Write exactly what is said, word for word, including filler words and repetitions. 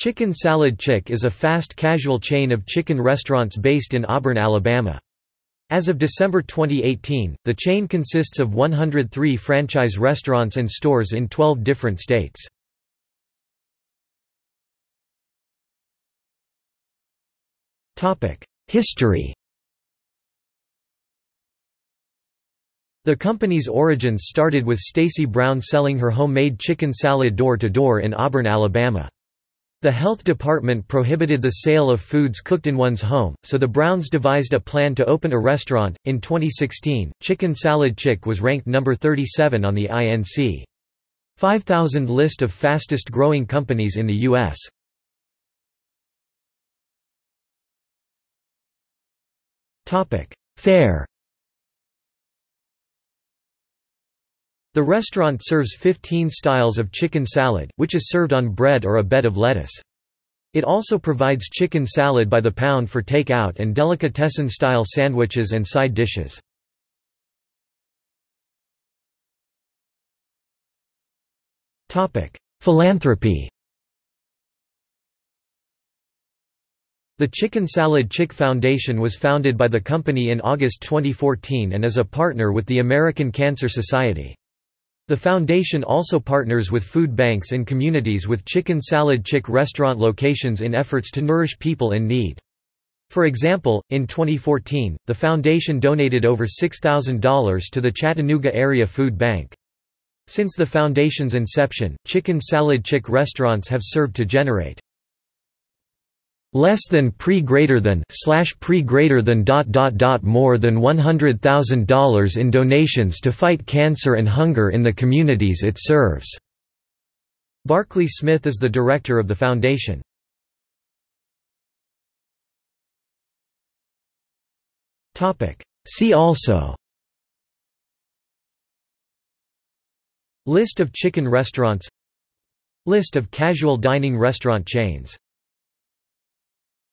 Chicken Salad Chick is a fast-casual chain of chicken restaurants based in Auburn, Alabama. As of December twenty eighteen, the chain consists of one hundred three franchise restaurants and stores in twelve different states. History. The company's origins started with Stacy Brown selling her homemade chicken salad door-to-door in Auburn, Alabama. The health department prohibited the sale of foods cooked in one's home, so the Browns devised a plan to open a restaurant. In twenty sixteen, Chicken Salad Chick was ranked number thirty-seven on the I N C five thousand list of fastest-growing companies in the U S Topic: Fair. The restaurant serves fifteen styles of chicken salad, which is served on bread or a bed of lettuce. It also provides chicken salad by the pound for take-out and delicatessen-style sandwiches and side dishes. Philanthropy. The Chicken Salad Chick Foundation was founded by the company in August twenty fourteen and is a partner with the American Cancer Society. The foundation also partners with food banks in communities with Chicken Salad Chick restaurant locations in efforts to nourish people in need. For example, in twenty fourteen, the foundation donated over six thousand dollars to the Chattanooga Area Food Bank. Since the foundation's inception, Chicken Salad Chick restaurants have served to generate less than pre greater than slash pre greater than dot dot dot more than one hundred thousand dollars in donations to fight cancer and hunger in the communities it serves. Barkley Smith is the director of the foundation. Topic: See also. List of chicken restaurants. List of casual dining restaurant chains.